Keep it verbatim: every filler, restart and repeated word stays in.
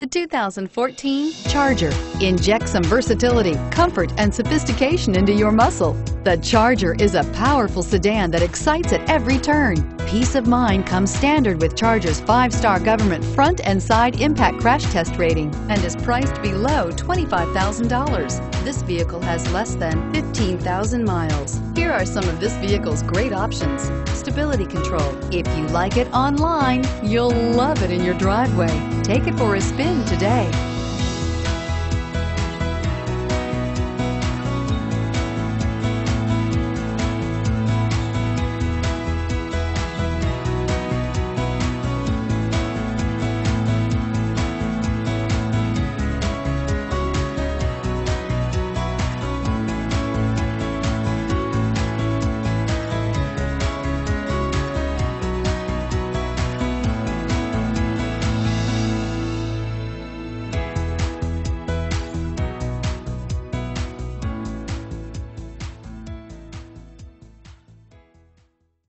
The two thousand fourteen Charger. Inject some versatility, comfort, and sophistication into your muscle. The Charger is a powerful sedan that excites at every turn. Peace of mind comes standard with Charger's five-star government front and side impact crash test rating and is priced below twenty-five thousand dollars. This vehicle has less than fifteen thousand miles. Here are some of this vehicle's great options. Stability control. If you like it online, you'll love it in your driveway. Take it for a spin today.